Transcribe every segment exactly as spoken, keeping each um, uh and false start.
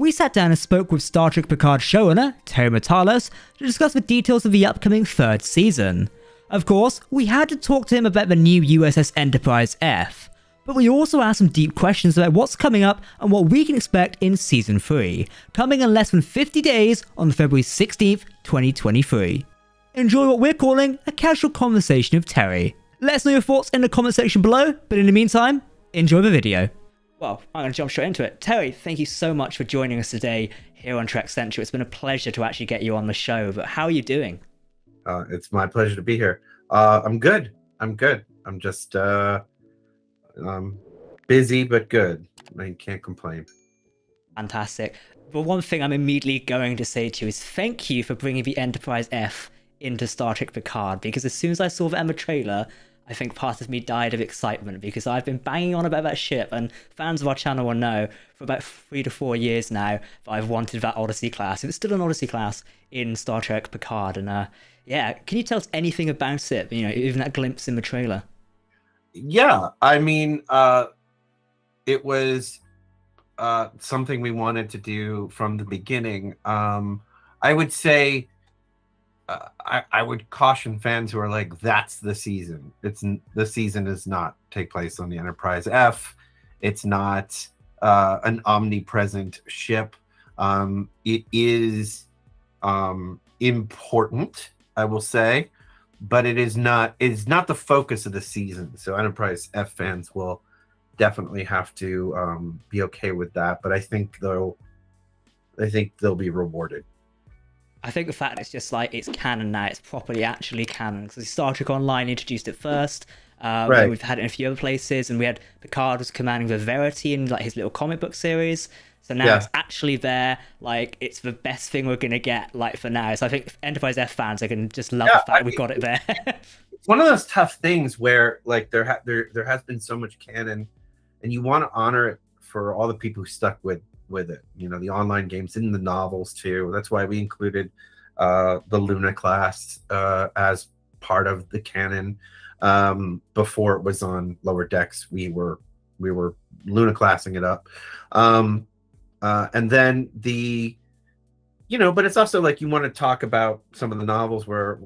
We sat down and spoke with Star Trek Picard showrunner Terry Matalas to discuss the details of the upcoming third season. Of course, we had to talk to him about the new U S S Enterprise-F, but we also asked some deep questions about what's coming up and what we can expect in Season three, coming in less than fifty days on February sixteenth, twenty twenty-three. Enjoy what we're calling a casual conversation with Terry. Let us know your thoughts in the comment section below, but in the meantime, enjoy the video. Well, I'm going to jump straight into it. Terry, thank you so much for joining us today here on Trek Central. It's been a pleasure to actually get you on the show, but how are you doing? Uh, it's my pleasure to be here. Uh, I'm good. I'm good. I'm just uh, um, busy, but good. I can't complain. Fantastic. But one thing I'm immediately going to say to you is thank you for bringing the Enterprise-F into Star Trek Picard, because as soon as I saw the Emma trailer, I think part of me died of excitement, because I've been banging on about that ship, and fans of our channel will know for about three to four years now that I've wanted that Odyssey class. It was still an Odyssey class in Star Trek Picard, and uh, yeah, can you tell us anything about it? You know, even that glimpse in the trailer. Yeah, I mean, uh, it was uh, something we wanted to do from the beginning. Um, I would say. Uh, I, I would caution fans who are like, that's the season. It's the season does not take place on the Enterprise F. It's not uh, an omnipresent ship. Um, it is um, important, I will say, but it is not it is not the focus of the season. So Enterprise F fans will definitely have to um, be okay with that. But I think they'll I think they'll be rewarded. I think the fact it's just like it's canon now, it's properly actually canon, because Star Trek Online introduced it first. Um, right. We've had it in a few other places, and we had Picard was commanding the Verity in like his little comic book series. So now yeah. It's actually there. Like it's the best thing we're gonna get like for now. So I think Enterprise F fans are gonna just love yeah, the fact I mean, we got it there. It's one of those tough things where like there ha there there has been so much canon, and you want to honor it for all the people who stuck with. with it, you know, the online games and the novels too. That's why we included uh the Luna class uh as part of the canon. Um before it was on Lower Decks, we were we were Luna classing it up. Um uh and then the you know, but it's also like you want to talk about some of the novels where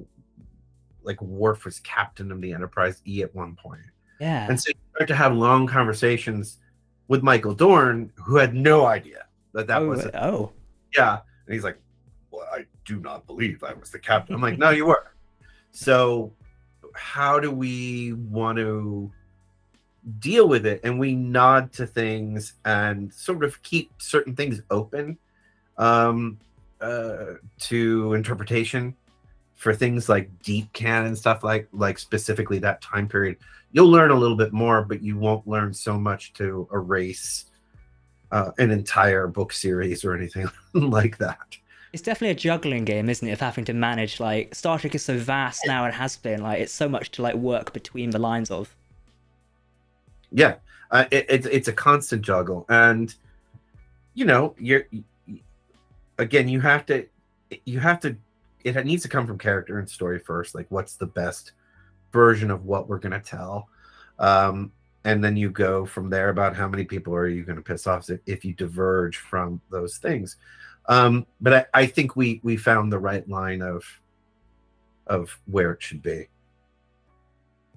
like Worf was captain of the Enterprise E at one point. Yeah. And so you start to have long conversations with Michael Dorn, who had no idea that that oh, was a, oh yeah, and he's like, well, I do not believe I was the captain. I'm like, no, you were. So how do we want to deal with it? And we nod to things and sort of keep certain things open um, uh, to interpretation for things like deep canon stuff, like like specifically that time period. You'll learn a little bit more, but you won't learn so much to erase uh, an entire book series or anything like that. It's definitely a juggling game, isn't it, of having to manage, like, Star Trek is so vast now and has been, like, it's so much to, like, work between the lines of. Yeah, uh, it, it, it's a constant juggle. And, you know, you're, again, you have to, you have to, it needs to come from character and story first. Like, what's the best version of what we're going to tell, um and then you go from there about how many people are you going to piss off if you diverge from those things. Um but I, I think we we found the right line of of where it should be.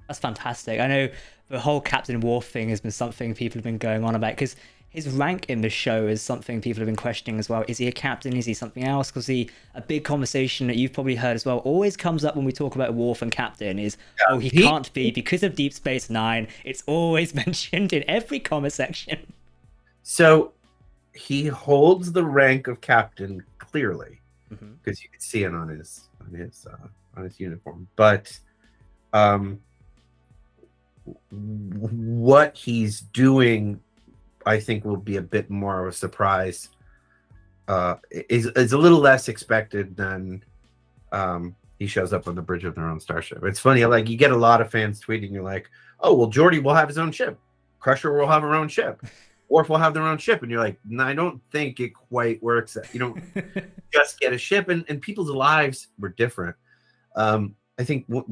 That's fantastic. I know the whole Captain Worf thing has been something people have been going on about, because his rank in the show is something people have been questioning as well. Is he a captain? Is he something else? Because he, a big conversation that you've probably heard as well always comes up when we talk about Worf and captain is, yeah, oh, he, he can't be because of Deep Space Nine. It's always mentioned in every comment section. So he holds the rank of captain clearly, because mm-hmm. you can see it on his on his uh, on his uniform. But um, what he's doing, I think, will be a bit more of a surprise. Uh, is is a little less expected than um, he shows up on the bridge of their own starship. It's funny, like you get a lot of fans tweeting, you're like, "Oh, well, Geordi will have his own ship, Crusher will have her own ship, Worf will have their own ship," and you're like, "No, I don't think it quite works. That you don't just get a ship." And and people's lives were different. Um, I think w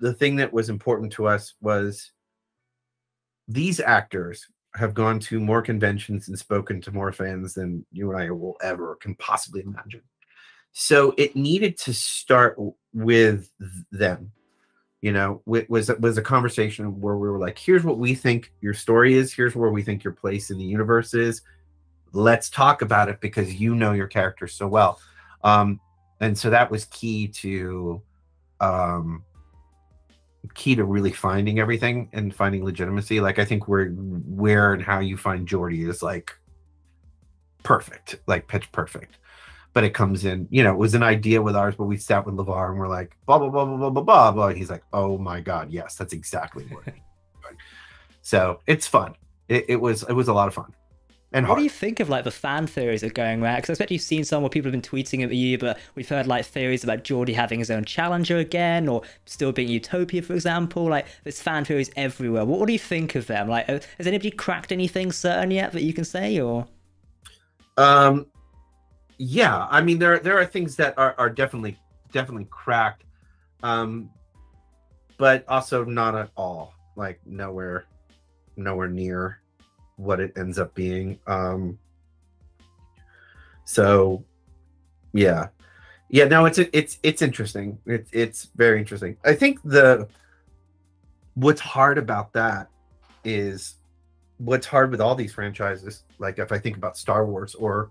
the thing that was important to us was these actors have gone to more conventions and spoken to more fans than you and I will ever can possibly imagine. So it needed to start with them. You know, it was, it was a conversation where we were like, here's what we think your story is. Here's where we think your place in the universe is. Let's talk about it because you know your character so well. Um, and so that was key to, um, key to really finding everything and finding legitimacy. Like, I think where, where and how you find Geordi is like perfect, like pitch perfect. But it comes in, you know, it was an idea with ours, but we sat with LeVar and we're like, blah, blah, blah, blah, blah, blah, blah, blah. And he's like, oh my God, yes, that's exactly what it is. So it's fun. It, it was it was a lot of fun. And what hard. do you think of like the fan theories that are going around? Because I expect you've seen some where people have been tweeting at you, but we've heard like theories about Geordi having his own Challenger again, or still being Utopia, for example. Like, there's fan theories everywhere. What, what do you think of them? Like, has anybody cracked anything certain yet that you can say, or? Um. Yeah, I mean, there there are things that are, are definitely definitely cracked, um, but also not at all. Like nowhere, nowhere near what it ends up being. Um, so, yeah, yeah. No, it's it's it's interesting. It's it's very interesting. I think the what's hard about that is what's hard with all these franchises. Like if I think about Star Wars or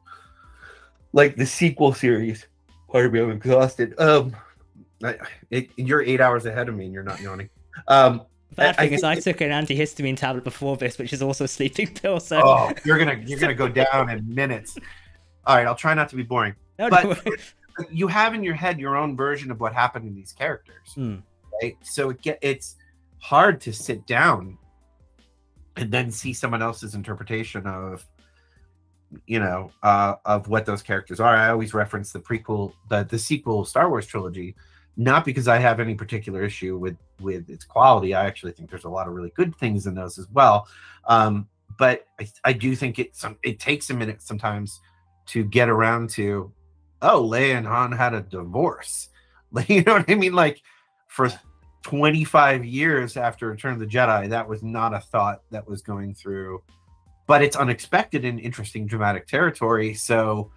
like the sequel series, pardon me, I'm exhausted. Um, I, it, you're eight hours ahead of me, and you're not yawning. Um, Bad I, thing I is, I it, took an antihistamine tablet before this, which is also a sleeping pill. So oh, you're gonna you're gonna go down in minutes. All right, I'll try not to be boring. No, but no you have in your head your own version of what happened to these characters, mm. right? So it get it's hard to sit down and then see someone else's interpretation of. you know, uh, of what those characters are. I always reference the prequel, the, the sequel Star Wars trilogy, not because I have any particular issue with, with its quality. I actually think there's a lot of really good things in those as well. Um, but I, I do think it, some, it takes a minute sometimes to get around to, oh, Leia and Han had a divorce. Like, you know what I mean? Like for twenty-five years after Return of the Jedi, that was not a thought that was going through. But it's unexpected and interesting, dramatic territory. So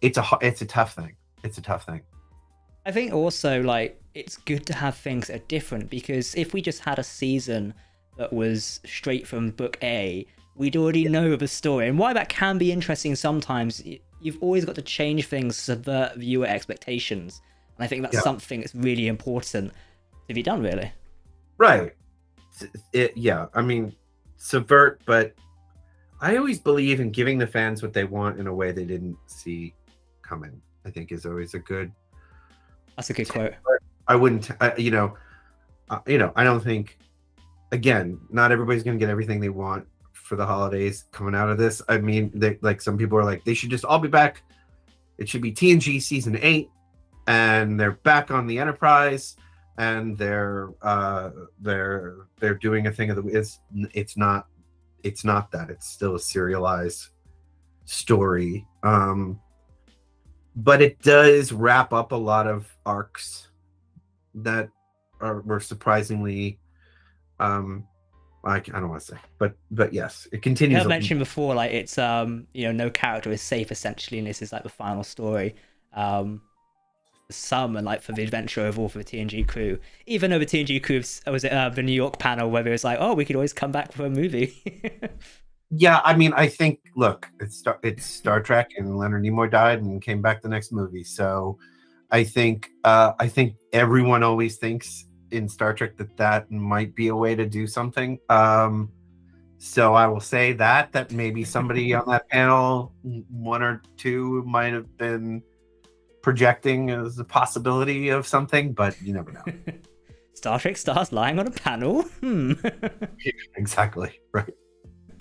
it's a it's a tough thing. It's a tough thing. I think also like it's good to have things that are different, because if we just had a season that was straight from book A, we'd already know the story. And while that can be interesting sometimes, you've always got to change things to subvert viewer expectations. And I think that's yeah. something that's really important to be done, really. Right. It, yeah. I mean, subvert, but. I always believe in giving the fans what they want in a way they didn't see coming, I think is always a good. That's a good quote. I wouldn't, I, you know, uh, you know, I don't think, again, not everybody's going to get everything they want for the holidays coming out of this. I mean, they, like some people are like, they should just all be back. It should be T N G season eight and they're back on the Enterprise and they're, uh, they're, they're doing a thing of the, it's, it's not, it's not that. It's still a serialized story, um but it does wrap up a lot of arcs that are were surprisingly um I, I don't want to say, but but yes, it continues. I mentioned before, like it's um you know, no character is safe essentially, and this is like the final story um some and like for the adventure overall for the T N G crew, even though the T N G crew was at uh, the New York panel where it was like, oh, we could always come back for a movie. Yeah, I mean, I think, look, it's Star, it's Star Trek, and Leonard Nimoy died and came back the next movie. So I think uh, I think everyone always thinks in Star Trek that that might be a way to do something. Um, so I will say that, that maybe somebody on that panel, one or two, might have been projecting as a possibility of something, but you never know. Star Trek stars lying on a panel. Hmm. Yeah, exactly. Right.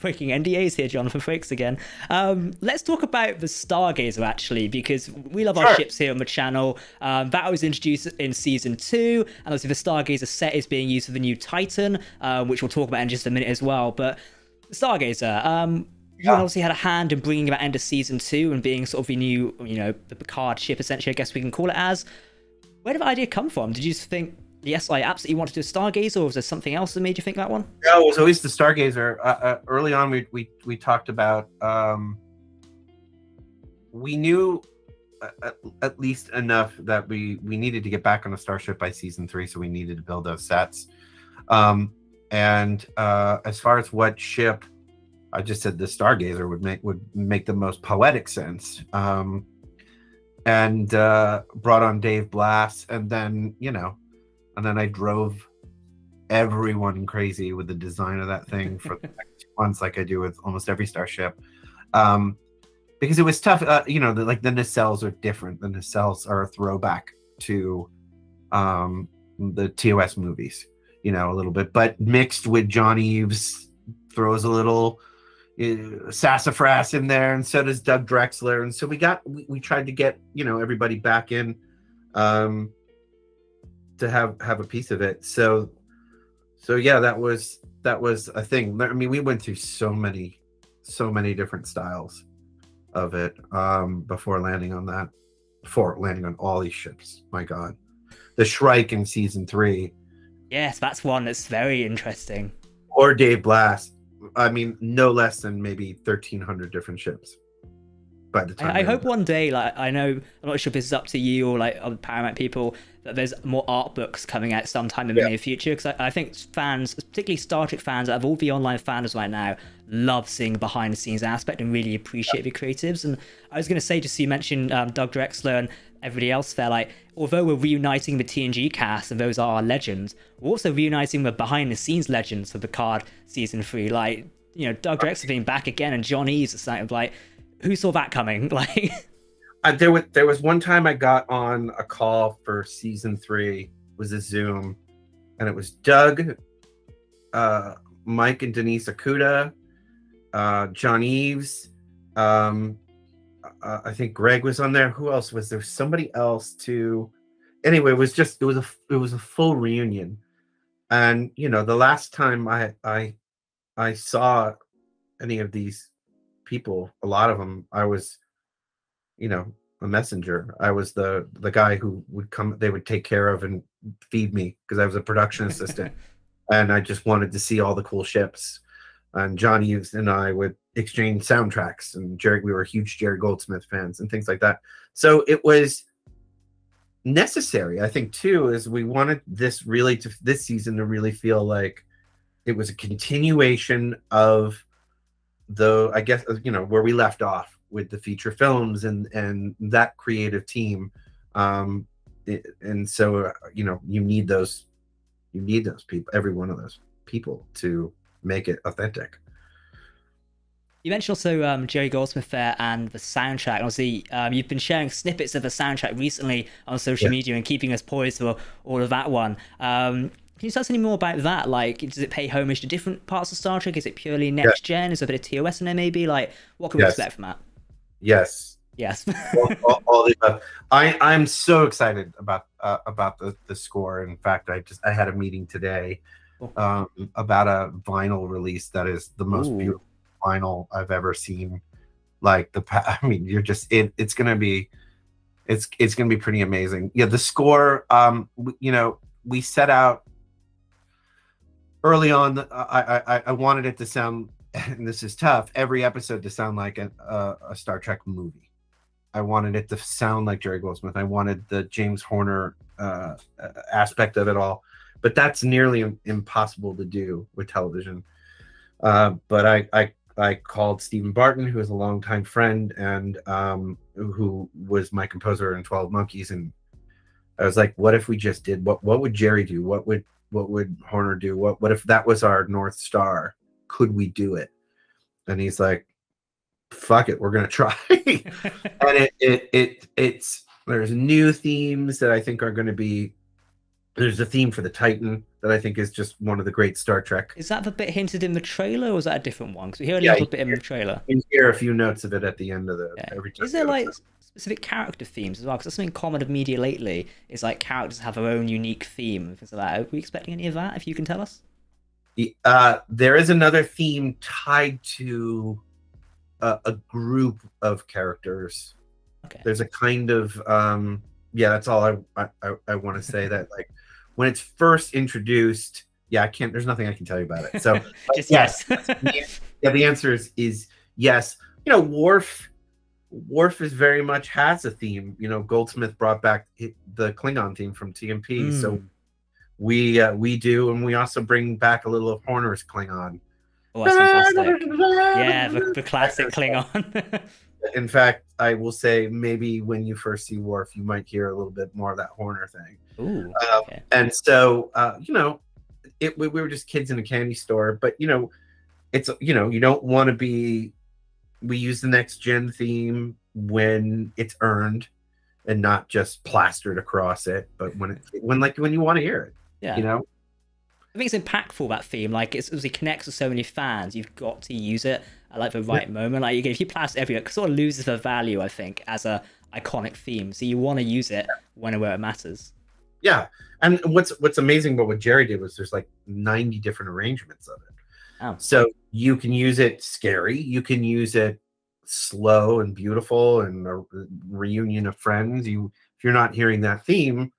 Breaking N D As here, John, for freaks again. Um, let's talk about the Stargazer, actually, because we love sure. our ships here on the channel. Um, that was introduced in season two, and obviously the Stargazer set is being used for the new Titan, uh, which we'll talk about in just a minute as well. But Stargazer, um, you obviously had a hand in bringing that end of season two and being sort of the new, you know, the Picard ship, essentially, I guess we can call it as. Where did the idea come from? Did you just think, Yes, I absolutely wanted to do Stargazer, or was there something else that made you think that one? Yeah, well, it was at least the Stargazer. Uh, uh, early on, we, we, we talked about... Um, we knew at, at least enough that we, we needed to get back on a starship by season three, so we needed to build those sets. Um, and uh, as far as what ship... I just said the Stargazer would make would make the most poetic sense, um, and uh, brought on Dave Blass, and then you know, and then I drove everyone crazy with the design of that thing for the next two months, like I do with almost every starship, um, because it was tough. Uh, you know, the, like the nacelles are different. The nacelles are a throwback to um, the T O S movies, you know, a little bit, but mixed with John Eaves throws a little. Uh, sassafras in there, and so does Doug Drexler, and so we got we, we tried to get you know everybody back in um to have have a piece of it, so so yeah, that was that was a thing. I mean, we went through so many so many different styles of it um before landing on that before landing on all these ships. My god, the Shrike in season three, yes, that's one that's very interesting. Or Dave Blass, I mean, no less than maybe thirteen hundred different ships by the time. I, I hope one day, like, I know, I'm not sure if this is up to you or like other Paramount people, that there's more art books coming out sometime in the yeah. near future. Because I, I think fans, particularly Star Trek fans, out of all the online fans right now, love seeing the behind the scenes aspect and really appreciate yeah. the creatives. And I was going to say, just you mentioned um, Doug Drexler and everybody else there, like, although we're reuniting the T N G cast and those are our legends, we're also reuniting the behind the scenes legends for Picard season three, like, you know, Doug Drexler being back again and John Eaves. It's like, like who saw that coming? Like uh, there was there was one time I got on a call for season three, it was a Zoom, and it was Doug, uh Mike and Denise Akuda, uh John Eaves, um Uh, I think Greg was on there. Who else was there? Somebody else too. Anyway, it was just it was a it was a full reunion, and you know the last time I I I saw any of these people, a lot of them, I was, you know, a messenger. I was the the guy who would come. They would take care of and feed me because I was a production assistant, and I just wanted to see all the cool ships. And John Eaves and I would exchange soundtracks, and Jerry, we were huge Jerry Goldsmith fans and things like that. So it was necessary, I think, too, is we wanted this really to this season to really feel like it was a continuation of the, I guess, you know, where we left off with the feature films and and that creative team. Um, it, and so uh, you know, you need those, you need those people, every one of those people to make it authentic. You mentioned also um Jerry Goldsmith there and the soundtrack. Obviously, um you've been sharing snippets of the soundtrack recently on social yeah. media and keeping us poised for all of that one. Um can you tell us any more about that? Like, does it pay homage to different parts of Star Trek? Is it purely next yeah. gen? Is there a bit of T O S in there maybe? Like, what can yes. we expect from that? Yes. Yes. all, all, all the above. I I'm so excited about uh, about the the score. In fact, I just I had a meeting today Um, about a vinyl release that is the most Ooh. beautiful vinyl I've ever seen. Like the, I mean, you're just it. It's gonna be, it's it's gonna be pretty amazing. Yeah, the score. Um, you know, we set out early on. I I, I wanted it to sound, and this is tough, every episode to sound like a, a, a Star Trek movie. I wanted it to sound like Jerry Goldsmith. I wanted the James Horner uh, aspect of it all. But that's nearly impossible to do with television. Uh, but I, I I called Stephen Barton, who is a longtime friend and um, who was my composer in twelve Monkeys, and I was like, "What if we just did what? What would Jerry do? What would what would Horner do? What what if that was our North Star? Could we do it?" And he's like, "Fuck it, we're gonna try." And it it it it's there's new themes that I think are going to be. There's a theme for the Titan that I think is just one of the great Star Trek. Is that the bit hinted in the trailer, or is that a different one? Because we hear a yeah, little bit hear, in the trailer. You hear a few notes of it at the end of the... Yeah. Every is there, like, time. specific character themes as well? Because that's something common of media lately, is, like, characters have their own unique theme. Things like that. Are we expecting any of that, if you can tell us? Uh, there is another theme tied to uh, a group of characters. Okay. There's a kind of... Um, yeah, that's all I, I, I want to say, that, like, when it's first introduced, yeah, I can't, there's nothing I can tell you about it. So Just yes. yes. Yeah, the answer is, is yes. You know, Worf, Worf is very much has a theme. You know, Goldsmith brought back the Klingon theme from T M P. Mm. So we uh, we do, and we also bring back a little of Horner's Klingon. Oh, that's fantastic. Yeah, the, the classic Klingon. In fact, I will say maybe when you first see Worf, you might hear a little bit more of that Horner thing. Ooh, uh, okay. And so, uh, you know, it, we, we were just kids in a candy store, but, you know, it's, you know, you don't want to be, we use the next gen theme when it's earned and not just plastered across it, but when, it, when like, when you want to hear it, yeah. you know? I think it's impactful, that theme. Like, it's, it connects with so many fans. You've got to use it at like the right yeah. moment. Like, if you plaster everywhere, it sort of loses the value, I think, as a iconic theme. So you want to use it when and where it matters. Yeah, and what's what's amazing about what Jerry did was there's like ninety different arrangements of it. Oh. So you can use it scary. You can use it slow and beautiful, and a reunion of friends. You, if you're not hearing that theme,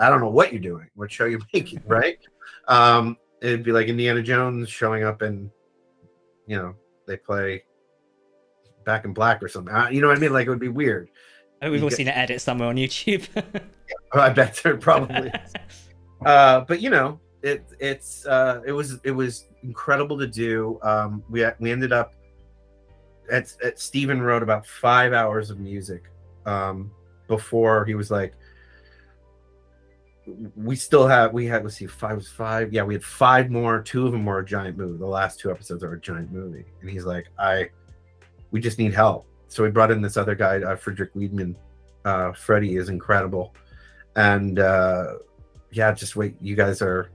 I don't know what you're doing. What show you're making, right? Um, it'd be like Indiana Jones showing up and, you know, they play Back in Black or something. I, you know what I mean? Like, it would be weird. I mean, we've you all get, seen an edit somewhere on YouTube. Yeah, I bet there probably is. Uh, but, you know, it, it's, uh, it, was, it was incredible to do. Um, we, we ended up at, at Stephen wrote about five hours of music um, before he was like, we still have we had let's see five was five yeah we had five more. Two of them were a giant movie. The last two episodes are a giant movie, and he's like, I we just need help. So we brought in this other guy, uh, Frederick Wiedman. uh Freddie is incredible, and uh yeah just wait you guys are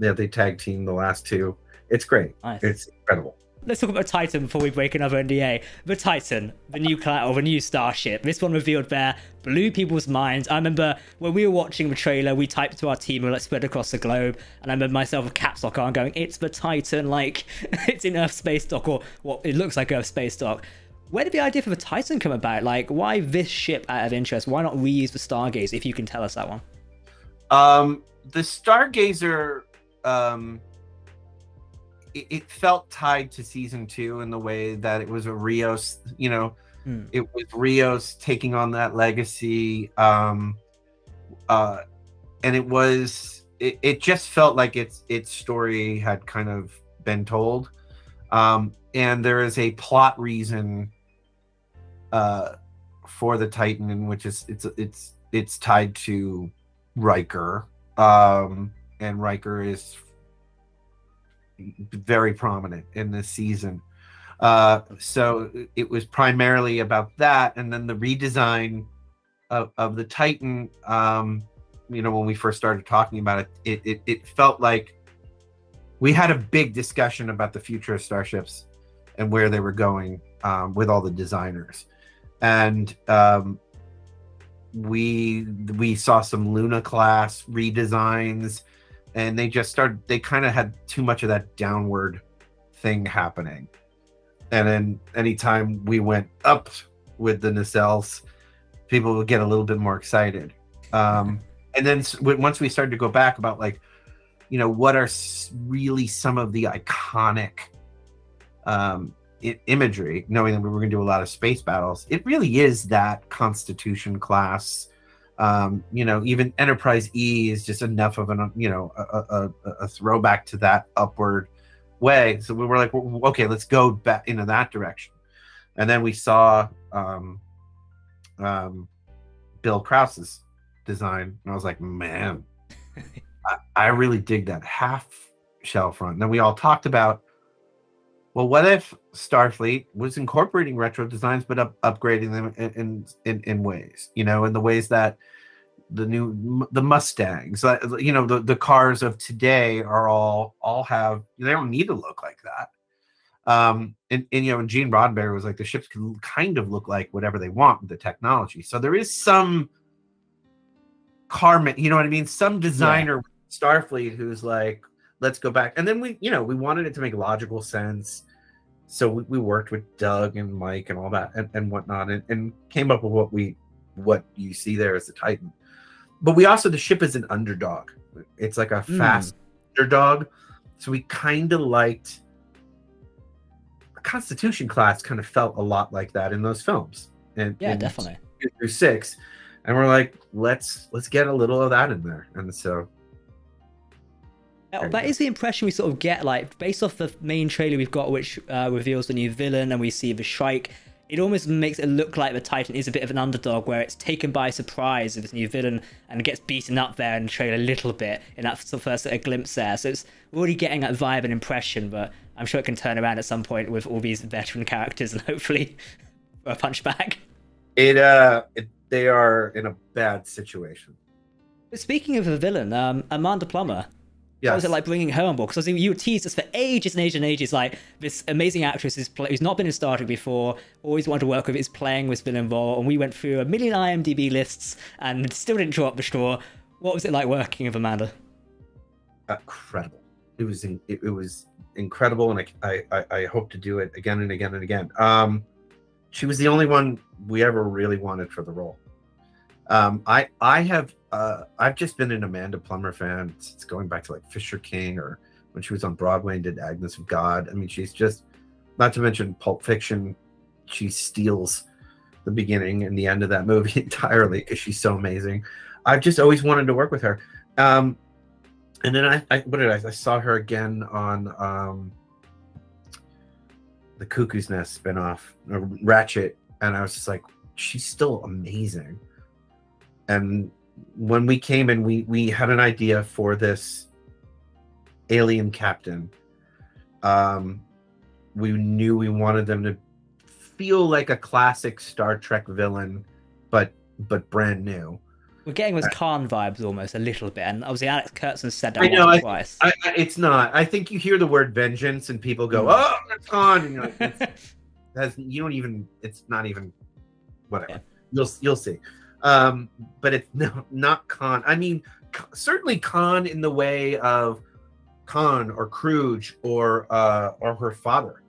yeah they tag team the last two. It's great. Nice. It's incredible. Let's talk about Titan before we break another N D A. The Titan, the new or the new starship. This one revealed there blew people's minds. I remember when we were watching the trailer, we typed to our team, we were like spread across the globe, and I remember myself with caps lock on going, "It's the Titan!" Like it's in Earth space dock, or what it looks like Earth space dock. Where did the idea for the Titan come about? Like, why this ship out of interest? Why not reuse the Stargazer? If you can tell us that one. Um, the Stargazer. Um... It felt tied to season two in the way that it was a Rios, you know, mm. it was Rios taking on that legacy. Um, uh, and it was, it, it just felt like its, its story had kind of been told. Um, and there is a plot reason uh, for the Titan, in which is it's, it's, it's tied to Riker. Um, and Riker is very prominent in this season, uh so it was primarily about that. And then the redesign of, of the Titan, um you know, when we first started talking about it, it, it it felt like we had a big discussion about the future of starships and where they were going, um with all the designers, and um we we saw some Luna class redesigns. And they just started, they kind of had too much of that downward thing happening. And then anytime we went up with the nacelles, people would get a little bit more excited. Um, and then once we started to go back about like, you know, what are really some of the iconic um, I imagery, knowing that we were going to do a lot of space battles, it really is that Constitution class. Um, you know, even Enterprise E is just enough of an, you know, a, a, a throwback to that upward way. So we were like, well, okay, let's go back into that direction. And then we saw um, um, Bill Krause's design, and I was like, man, I, I really dig that half shell front. And then we all talked about, well, what if Starfleet was incorporating retro designs, but up, upgrading them in, in in ways, you know, in the ways that the new the Mustangs, you know, the, the cars of today are all all have, they don't need to look like that. Um, and, and you know, and Gene Roddenberry was like, the ships can kind of look like whatever they want with the technology. So there is some Carmen, you know what I mean? Some designer yeah. Starfleet who's like, let's go back. And then we, you know, we wanted it to make logical sense. So we, we worked with Doug and Mike and all that and, and whatnot, and, and came up with what we, what you see there as the Titan. but we also, the ship is an underdog. It's like a fast mm. underdog. So we kind of liked, Constitution class kind of felt a lot like that in those films. And yeah, in definitely. Two through six. And we're like, let's let's get a little of that in there. And so that is the impression we sort of get, like based off the main trailer we've got, which uh, reveals the new villain, and we see the Shrike. It almost makes it look like the Titan is a bit of an underdog, where it's taken by surprise with this new villain and gets beaten up there in the trailer a little bit in that first sort of glimpse there. So it's already getting that vibe and impression, but I'm sure it can turn around at some point with all these veteran characters and hopefully a punch back. It uh, it, they are in a bad situation. But speaking of a villain, um, Amanda Plummer. Yes. How was it like bringing her on board? Because you were teased us for ages and ages and ages, like this amazing actress is play who's not been in Star Trek before, always wanted to work with, is playing with Villain Vol, and we went through a million I M D B lists and still didn't draw up the straw. What was it like working with Amanda? Incredible. It was in, it, it was incredible, and I, I I hope to do it again and again and again. Um, she was the only one we ever really wanted for the role. Um, I I have uh, I've just been an Amanda Plummer fan since going back to like Fisher King, or when she was on Broadway and did Agnes of God. I mean, she's just, not to mention Pulp Fiction, she steals the beginning and the end of that movie entirely because she's so amazing. I've just always wanted to work with her. Um, and then I, I what did I I saw her again on um, the Cuckoo's Nest spinoff, Ratchet, and I was just like, she's still amazing. And when we came in, we we had an idea for this alien captain. Um, we knew we wanted them to feel like a classic Star Trek villain, but but brand new. We're getting those Khan vibes almost a little bit, and obviously Alex Kurtzman said that I know, I, twice. I, I, it's not. I think you hear the word vengeance, and people go, mm. "Oh, it's Khan," and you're like, it's, that's, you don't even. It's not even. Whatever. Yeah. You'll you'll see. Um, but it's no, not Khan. I mean, certainly Khan in the way of Khan or Kruge or uh, or her father,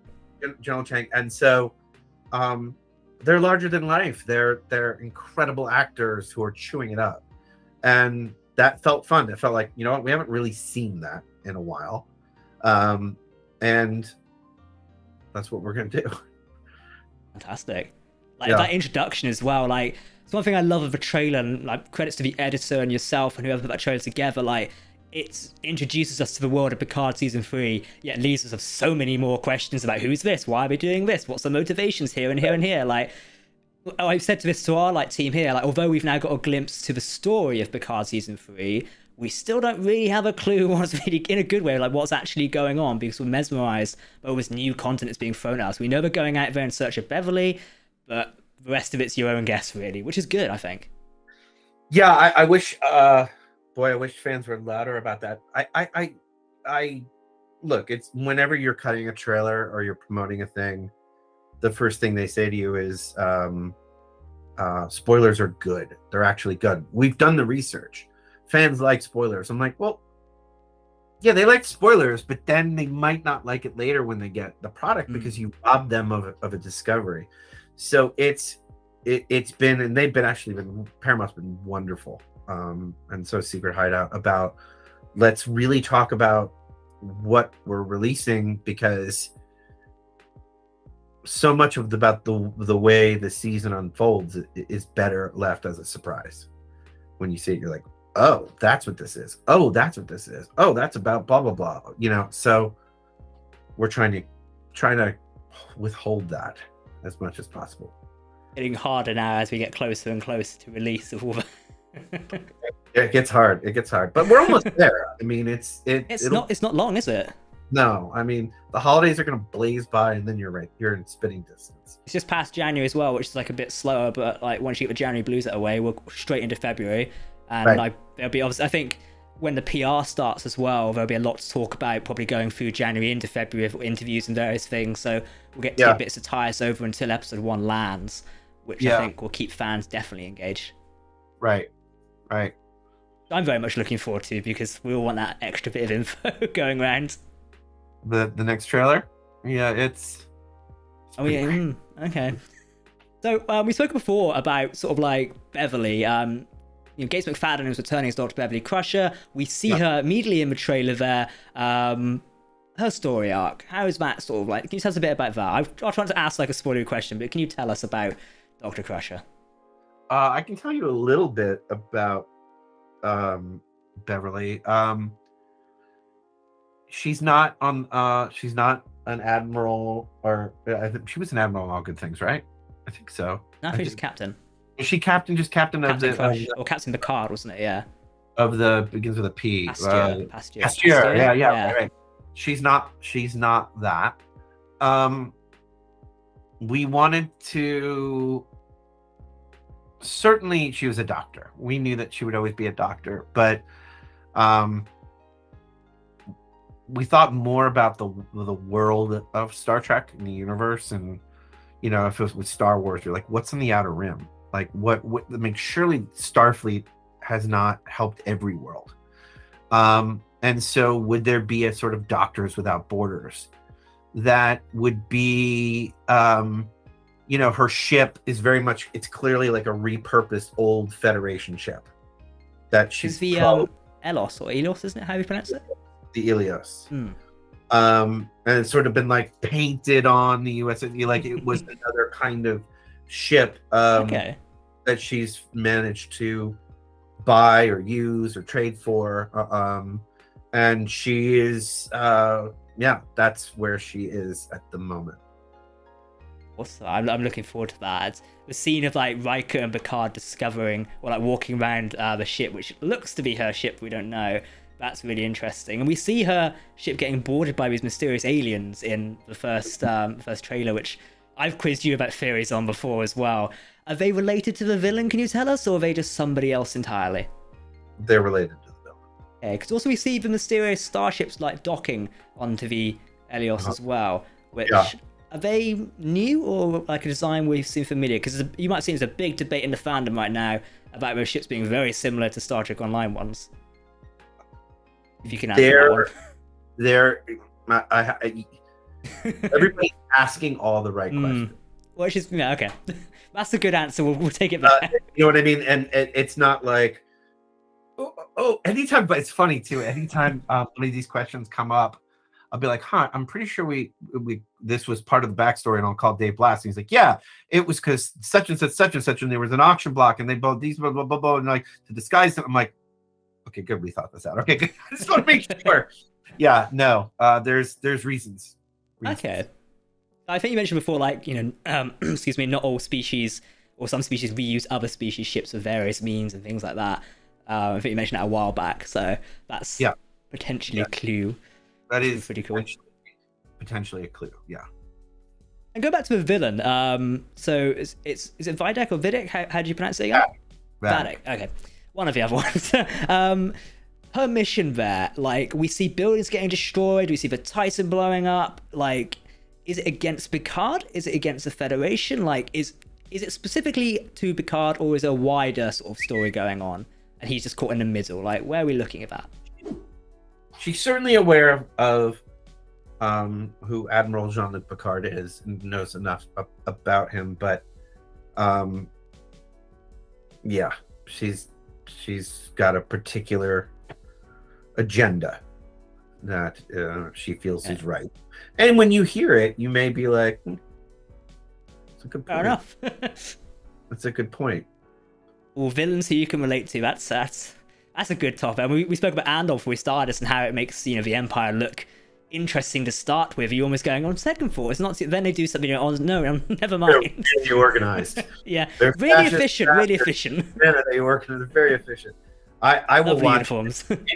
General Chang. And so um, they're larger than life. They're they're incredible actors who are chewing it up, and that felt fun. It felt like, you know what, we haven't really seen that in a while, um, and that's what we're gonna do. Fantastic, like yeah. that introduction as well, like. It's one thing I love of a trailer, and like credits to the editor and yourself and whoever put that trailer together, like it introduces us to the world of Picard season three, yet leaves us with so many more questions about who's this, why are we doing this, what's the motivations here and here and here. Like I've said to this to our like team here, like although we've now got a glimpse to the story of Picard season three, we still don't really have a clue what's really, in a good way, like what's actually going on, because we're mesmerized by all this new content that's being thrown at us. We know we're going out there in search of Beverly, but the rest of it's your own guess, really, which is good, I think. Yeah, I, I wish, uh, boy, I wish fans were louder about that. I, I, I, I, look, it's whenever you're cutting a trailer or you're promoting a thing, the first thing they say to you is, um, uh, spoilers are good. They're actually good. We've done the research. Fans like spoilers. I'm like, well, yeah, they like spoilers, but then they might not like it later when they get the product, mm-hmm. because you robbed them of, of a discovery. So it's it, it's been, and they've been actually been Paramount's been wonderful, um, and so Secret Hideout, about let's really talk about what we're releasing, because so much of the, about the the way the season unfolds is better left as a surprise. When you see it, you're like, oh, that's what this is. Oh, that's what this is. Oh, that's about blah blah blah. You know, so we're trying to trying to withhold that as much as possible. Getting harder now as we get closer and closer to release of all the... It gets hard. It gets hard, but we're almost there. I mean, it's it. It's it'll... not. It's not long, is it? No, I mean the holidays are going to blaze by, and then you're right. You're in spitting distance. It's just past January as well, which is like a bit slower. But like once you get the January blues out of the way, we're straight into February, and right. like there'll be obviously. I think when the P R starts as well, there'll be a lot to talk about, probably going through January into February with interviews and various things. So we'll get yeah. tidbits to tie us over until episode one lands, which yeah. I think will keep fans definitely engaged. Right, right. I'm very much looking forward to, because we all want that extra bit of info going around. The the next trailer? Yeah, it's... it's oh, yeah, mm, okay. So um, we spoke before about sort of like Beverly, um, you know, Gates McFadden is returning as Doctor Beverly Crusher. We see yep. her immediately in the trailer there. Um, her story arc, how is that sort of like, can you tell us a bit about that? I've, I'm trying to ask like a spoiler question, but can you tell us about Doctor Crusher? Uh, I can tell you a little bit about um, Beverly. Um, she's not on. Uh, she's not an admiral, or I think she was an admiral in All Good Things, right? I think so. No, I think she's captain. Is she captain? Just captain, captain of the Crush, uh, or Captain Picard, wasn't it? Yeah. Of the begins with a P. Pasteur. Uh, Pasteur. Pasteur. Pasteur. Yeah, yeah, yeah. Right, right. She's not. She's not that. Um, we wanted to. Certainly she was a doctor. We knew that she would always be a doctor, but um we thought more about the the world of Star Trek and the universe. And you know, if it was with Star Wars, you're like, what's in the Outer Rim? Like what what I mean, surely Starfleet has not helped every world. Um and so would there be a sort of Doctors Without Borders that would be um you know, her ship is very much, it's clearly like a repurposed old Federation ship that she's it's the um, Eleos or Eleos, isn't it? How you pronounce it? The Eleos. Mm. Um, and it's sort of been like painted on the U S S, like it was another kind of ship um, okay. that she's managed to buy or use or trade for. Uh, um, and she is, uh, yeah, that's where she is at the moment. Awesome. I'm, I'm looking forward to that. The scene of like Riker and Picard discovering or like walking around uh, the ship, which looks to be her ship, we don't know. That's really interesting. And we see her ship getting boarded by these mysterious aliens in the first um, first trailer, which I've quizzed you about theories on before as well. Are they related to the villain, can you tell us, or are they just somebody else entirely? They're related to the villain. Okay, because also we see the mysterious starships like docking onto the Eleos uh-huh. as well, which... Yeah. Are they new or like a design we've seen familiar? Because you might see there's a big debate in the fandom right now about those ships being very similar to Star Trek Online ones. If you can answer they're, that one. They're... I, I, everybody's asking all the right mm. questions. Well, she's, yeah, okay. That's a good answer. We'll, we'll take it back. Uh, you know what I mean? And it, it's not like... Oh, oh, anytime... But it's funny, too. Anytime um, one of these questions come up, I'll be like, huh, I'm pretty sure we we this was part of the backstory, and I'll call Dave Blass. And he's like, yeah, it was because such and such, such and such, and there was an auction block, and they bought these, blah, blah, blah, blah, and like to disguise them. I'm like, okay, good, we thought this out. Okay, good. I just want to make sure. Yeah, no, uh, there's there's reasons, reasons. Okay. I think you mentioned before, like, you know, um, excuse me, not all species or some species reuse other species ships for various means and things like that. Uh, I think you mentioned that a while back, so that's yeah. potentially yeah. a clue. That is pretty cool. Potentially, potentially a clue, yeah. And go back to the villain. Um, so it's, it's is it Vadic or Vidic? How, how do you pronounce it again? Vadic. Vadic. Okay, one of the other ones. um, her mission there, like we see buildings getting destroyed, we see the Titan blowing up. Like, is it against Picard? Is it against the Federation? Like, is is it specifically to Picard, or is there a wider sort of story going on, and he's just caught in the middle? Like, where are we looking at that? She's certainly aware of, of um, who Admiral Jean-Luc Picard is and knows enough ab about him, but um, yeah, she's she's got a particular agenda that uh, she feels yeah. is right. And when you hear it, you may be like, hmm, "That's a good point." Fair enough. That's a good point. Well, villains who you can relate to. That's that. That's a good topic. I mean, we, we spoke about Andor before we started this and how it makes, you know, the Empire look interesting to start with. You're almost going, on second thought, it's not, then they do something, you're like, oh, no, never mind. They're really organized. yeah. They're really efficient, really efficient. Yeah, they work, they're very efficient. I, I will watch any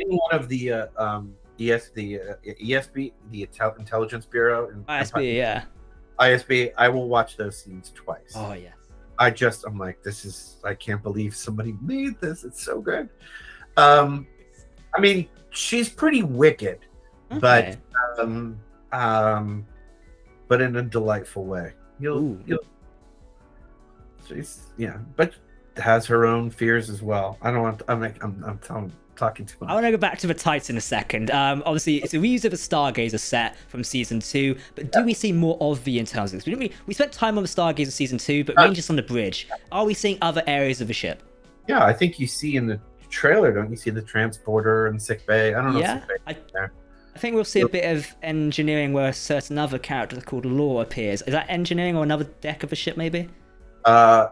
one of the, uh, um, ES, the uh, ESB, the Intelligence Bureau. And I S B, yeah. I S B, I will watch those scenes twice. Oh, yeah. I just, I'm like, this is, I can't believe somebody made this. It's so good. Um, I mean, she's pretty wicked, okay. but um, um, but in a delightful way. You'll, you'll, she's yeah, but has her own fears as well. I don't want. To, I'm like, I'm, I'm, I'm talking too much. I want to go back to the Titan in a second. Um, obviously, it's a reuse of a Stargazer set from season two, but do yeah. we see more of the internals? We didn't. We, we spent time on the Stargazer season two, but mainly uh, just on the bridge. Are we seeing other areas of the ship? Yeah, I think you see in the trailer, don't you see the transporter and sickbay? I don't know. Yeah, if sick bay is there. I, I think we'll see a bit of engineering where a certain other character called Lore appears. Is that engineering or another deck of a ship, maybe? Uh,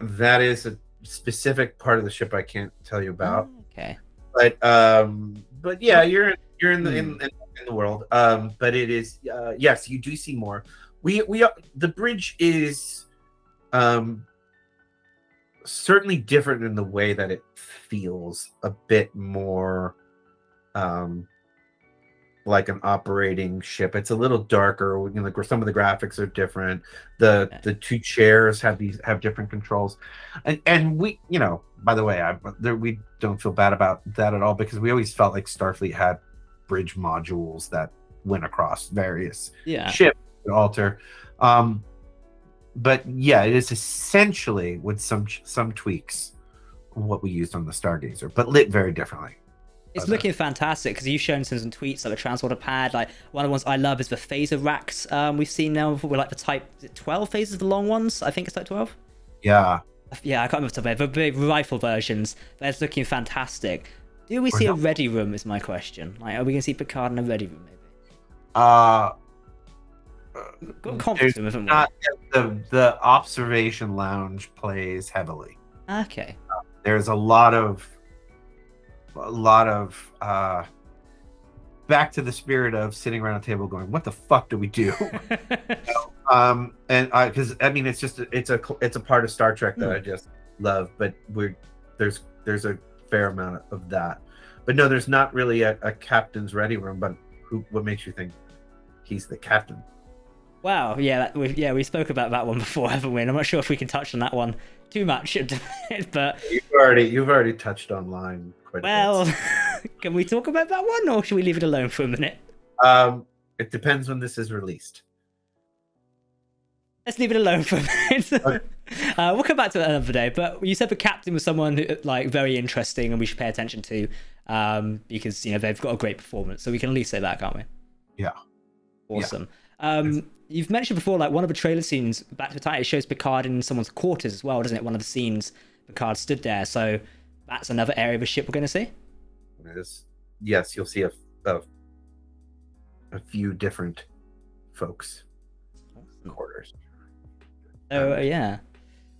that is a specific part of the ship I can't tell you about. Oh, okay. But um, but yeah, you're you're in the in, in, in the world. Um, but it is uh, yes, you do see more. We we the bridge is um. certainly different in the way that it feels a bit more um like an operating ship. It's a little darker, you know, some of the graphics are different, the okay. the two chairs have these have different controls, and and we, you know, by the way, I there, we don't feel bad about that at all, because we always felt like Starfleet had bridge modules that went across various yeah. ships to alter. um But yeah, it is essentially, with some some tweaks, what we used on the Stargazer, but lit very differently. It's okay. Looking fantastic, because you've shown some tweets like the transporter pad. Like one of the ones I love is the phaser racks um, we've seen now before. We're like the type twelve phasers, the long ones. I think it's like twelve. Yeah. Yeah, I can't remember the top of it. The big rifle versions. That's looking fantastic. Do we or see not. a ready room? Is my question. Like, are we gonna see Picard in a ready room? Maybe. Uh. There's not, the, the observation lounge plays heavily. Okay. Uh, there's a lot of, a lot of, uh, back to the spirit of sitting around a table going, "What the fuck do we do?" So, um, and I, because I mean, it's just, it's a, it's a part of Star Trek that mm. I just love. But we're there's there's a fair amount of that. But no, there's not really a, a captain's ready room. But who? What makes you think he's the captain? Wow, yeah, we yeah we spoke about that one before, haven't we? And I'm not sure if we can touch on that one too much, but you've already you've already touched on line quite a bit. Well, can we talk about that one, or should we leave it alone for a minute? Um, it depends when this is released. Let's leave it alone for a minute. Okay. Uh, we'll come back to that another day. But you said the captain was someone who, like, very interesting, and we should pay attention to, um, because you know they've got a great performance, so we can at least say that, can't we? Yeah. Awesome. Yeah. Um. You've mentioned before, like, one of the trailer scenes, Back to Titan, it shows Picard in someone's quarters as well, doesn't it? One of the scenes, Picard stood there. So that's another area of the ship we're going to see? Yes, yes, you'll see a, a, a few different folks in quarters. Oh, um, yeah.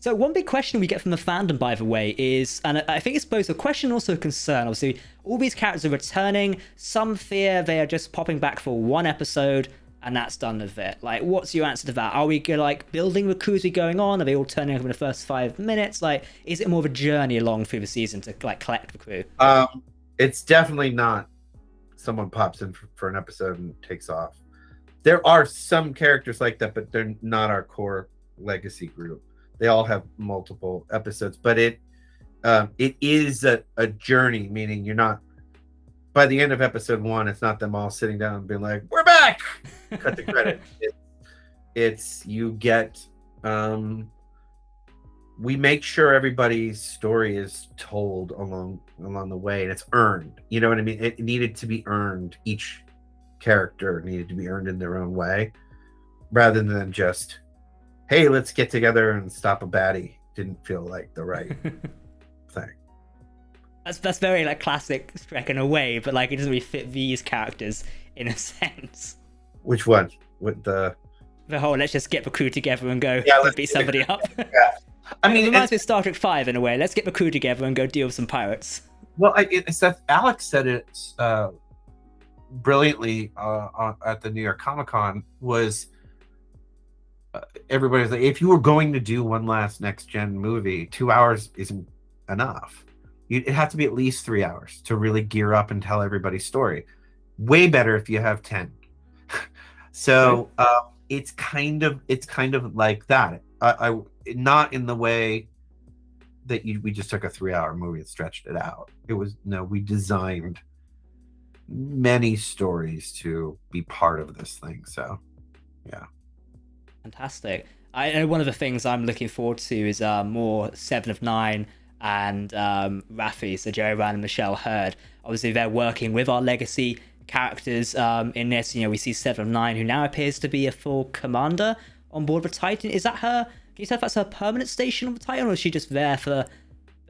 So one big question we get from the fandom, by the way, is, and I think it's both a question and also a concern. Obviously, all these characters are returning. Some fear they are just popping back for one episode, and that's done with it. Like, what's your answer to that? Are we, like, building the crews we going on? Are they all turning up in the first five minutes? Like, is it more of a journey along through the season to, like, collect the crew? Um, it's definitely not someone pops in for, for an episode and takes off. There are some characters like that, but they're not our core legacy group. They all have multiple episodes, but it um, it is a, a journey, meaning you're not, by the end of episode one, it's not them all sitting down and being like, "We're back!" Cut the credit. It, it's, you get, um, we make sure everybody's story is told along along the way, and it's earned. You know what I mean? It needed to be earned. Each character needed to be earned in their own way, rather than just, "Hey, let's get together and stop a baddie." Didn't feel like the right thing. That's, that's very, like, classic Trek in a way, but, like, it doesn't really fit these characters in a sense. Which one? With the the whole let's just get the crew together and go yeah, let's beat somebody up. Yeah. I mean, it reminds me of Star Trek five in a way. Let's get the crew together and go deal with some pirates. Well, I, it's that Alex said it uh, brilliantly uh, on, at the New York Comic Con. Was uh, everybody's like, if you were going to do one last Next Gen movie, two hours isn't enough. It has to be at least three hours to really gear up and tell everybody's story. Way better if you have ten. So uh, it's kind of it's kind of like that. I, I not in the way that you, we just took a three-hour movie and stretched it out. It was no, we designed many stories to be part of this thing. So yeah, fantastic. I know one of the things I'm looking forward to is uh, more Seven of Nine. And um, Raffi, so Jeri Ryan and Michelle Hurd. Obviously, they're working with our legacy characters um, in this. You know, we see Seven of Nine, who now appears to be a full commander on board the Titan. Is that her? Can you tell if that's her permanent station on the Titan, or is she just there for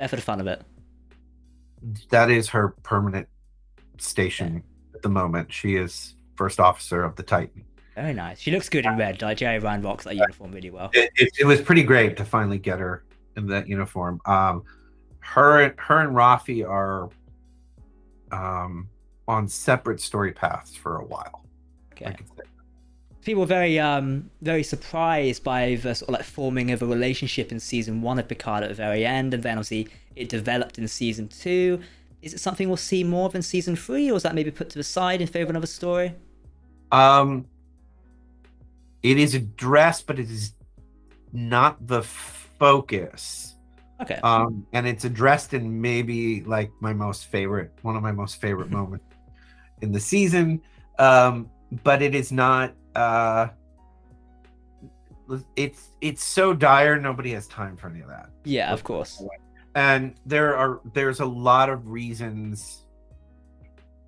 there for the fun of it. That is her permanent station yeah. at the moment. She is first officer of the Titan. Very nice. She looks good in red. Like, Jeri Ryan rocks that uniform really well. It, it, it was pretty great to finally get her in that uniform. Um, her, her and Raffi are um, on separate story paths for a while. Okay. I can say. People were very, um, very surprised by the sort of like forming of a relationship in season one of Picard at the very end, and then obviously it developed in season two. Is it something we'll see more of in season three, or is that maybe put to the side in favor of another story? Um, it is addressed, but it is not the focus. Okay. Um, and it's addressed in maybe like my most favorite, one of my most favorite moments in the season. Um, but it is not. Uh, it's it's so dire, nobody has time for any of that. Yeah, of course. And there are there's a lot of reasons.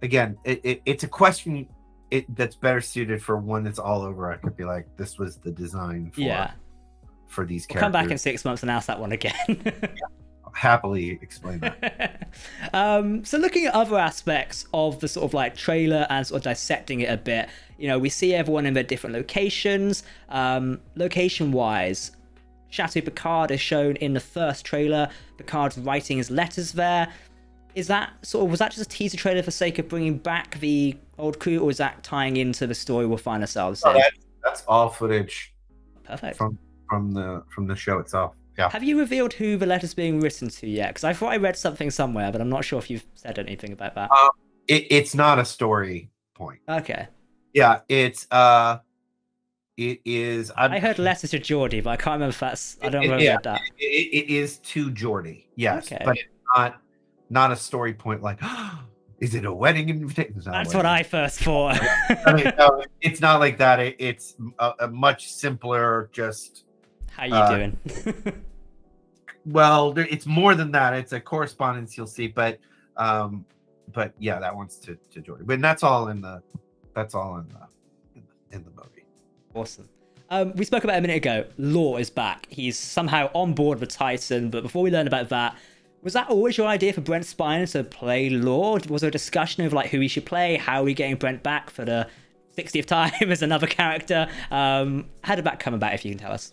Again, it, it, it's a question it, that's better suited for one that's all over. I could be like, this was the design for yeah. for these characters. We'll come back in six months and ask that one again. Yeah, I'll happily explain that. um, so looking at other aspects of the sort of like trailer and sort of dissecting it a bit. You know, we see everyone in their different locations. Um, Location-wise, Chateau Picard is shown in the first trailer. Picard's writing his letters there. Is that sort of, was that just a teaser trailer for sake of bringing back the old crew, or is that tying into the story we'll find ourselves in? Oh, that's, that's all footage. Perfect. From from the from the show itself. Yeah. Have you revealed who the letter's being written to yet? Because I thought I read something somewhere, but I'm not sure if you've said anything about that. Um, it, it's not a story point. Okay. Yeah, it's uh, it is. I'm, I heard letters to Geordi, but I can't remember if that's. I don't it, remember yeah, that. It, it, it is to Geordi, yes, okay. But it's not not a story point. Like, oh, is it a wedding invitation? That's what I first thought. I mean, no, it's not like that. It, it's a, a much simpler. Just how you uh, doing? Well, there, it's more than that. It's a correspondence you'll see, but um, but yeah, that one's to to Geordi, but that's all in the. That's all in the, in the in the movie. Awesome. Um, we spoke about it a minute ago. Lore is back. He's somehow on board with Titan. But before we learn about that, was that always your idea for Brent Spiner to play Lore? Was there a discussion of like who he should play? How are we getting Brent back for the sixtieth time as another character? Um, how did that come about? If you can tell us.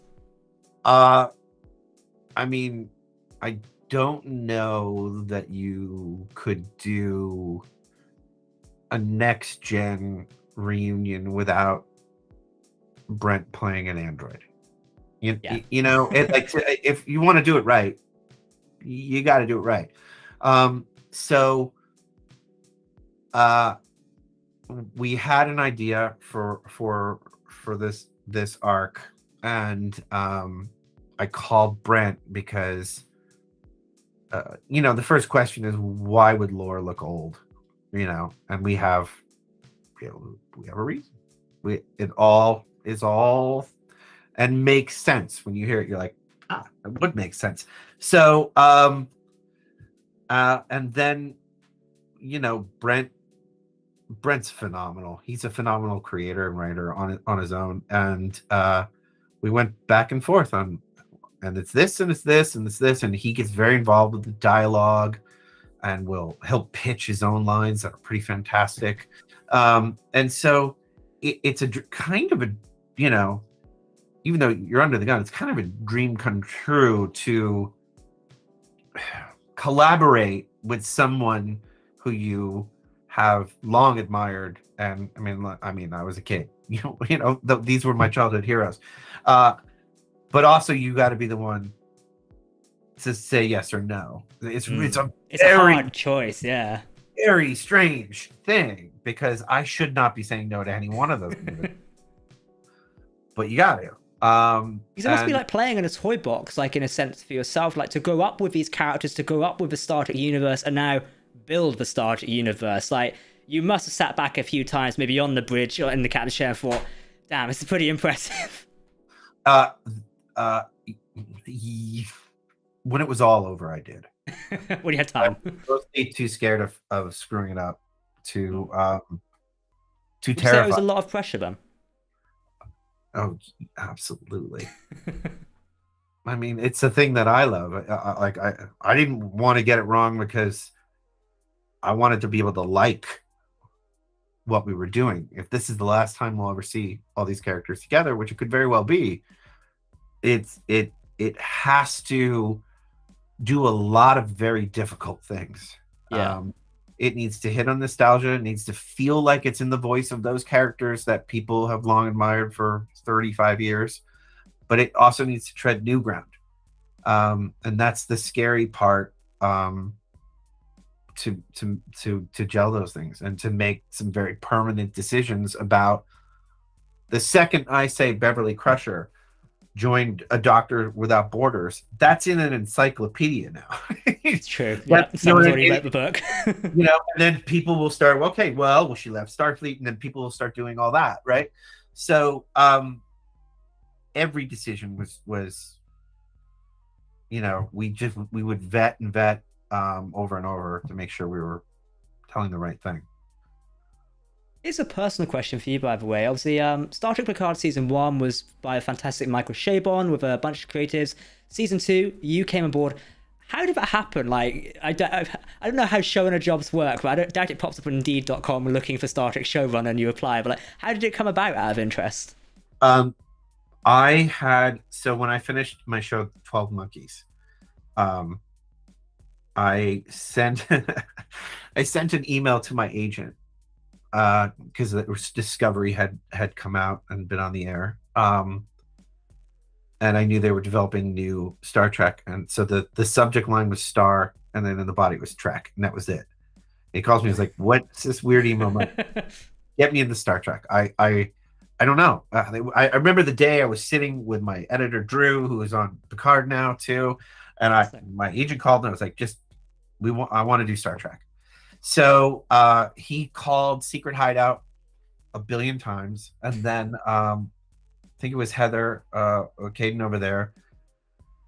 Uh, I mean, I don't know that you could do a next gen reunion without Brent playing an android. You, yeah. you, you know, it, like if you want to do it right, you got to do it right. Um, so uh, we had an idea for for for this this arc, and um, I called Brent because uh, you know, the first question is, why would Lore look old? You know, and we have, you know, we have a reason. We it all is all, and makes sense when you hear it. You're like, ah, it would make sense. So, um, uh, and then, you know, Brent, Brent's phenomenal. He's a phenomenal creator and writer on on his own. And uh, we went back and forth on, and it's this, and it's this, and it's this, and he gets very involved with the dialogue. And will help pitch his own lines that are pretty fantastic, um, and so it, it's a kind of a, you know, even though you're under the gun, it's kind of a dream come true to collaborate with someone who you have long admired. And I mean, I mean, I was a kid, you know, you know, th these were my childhood heroes, uh, but also you got to be the one to say yes or no. It's mm. it's a it's very, a hard choice, yeah. Very strange thing, because I should not be saying no to any one of those. But you got to. Um, it must and... be like playing in a toy box, like in a sense for yourself, like to grow up with these characters, to grow up with the Star Trek universe, and now build the Star Trek universe. Like you must have sat back a few times, maybe on the bridge or in the captain's chair, and thought, "Damn, this is pretty impressive." Uh, uh. When it was all over, I did. When you had time, I was mostly too scared of, of screwing it up, too um, too terrified. It was a lot of pressure, then. Oh, absolutely. I mean, it's a thing that I love. I, I, like I, I didn't want to get it wrong because I wanted to be able to like what we were doing. If this is the last time we'll ever see all these characters together, which it could very well be, it's it it has to do a lot of very difficult things. Yeah. Um, it needs to hit on nostalgia. It needs to feel like it's in the voice of those characters that people have long admired for thirty-five years. But it also needs to tread new ground. Um, and that's the scary part, um, to, to, to, to gel those things and to make some very permanent decisions about. The second I say Beverly Crusher joined a Doctor Without Borders, that's in an encyclopedia now. It's true. Yeah, someone's you know, already it, read the book. You know, and then people will start, okay, well, well, she left Starfleet, and then people will start doing all that, right? So um, every decision was, was, you know, we just we would vet and vet um, over and over to make sure we were telling the right thing. It's a personal question for you, by the way. Obviously, um, Star Trek Picard Season one was by a fantastic Michael Chabon with a bunch of creatives. Season two, you came aboard. How did that happen? Like, I don't, I don't know how showrunner jobs work, but I don't doubt it pops up on Indeed dot com looking for Star Trek showrunner and you apply. But like, how did it come about out of interest? Um, I had... So when I finished my show, twelve Monkeys, um, I sent, I sent an email to my agent. Uh, because Discovery had had come out and been on the air, um, and I knew they were developing new Star Trek, and so the the subject line was Star, and then in the body was Trek, and that was it. He calls me, he's like, "What's this weird email? Like, get me into Star Trek." I I I don't know. Uh, they, I, I remember the day I was sitting with my editor Drew, who is on Picard now too, and I my agent called and I was like, "Just we want I want to do Star Trek." So uh, he called Secret Hideout a billion times. And then um, I think it was Heather uh, or Caden over there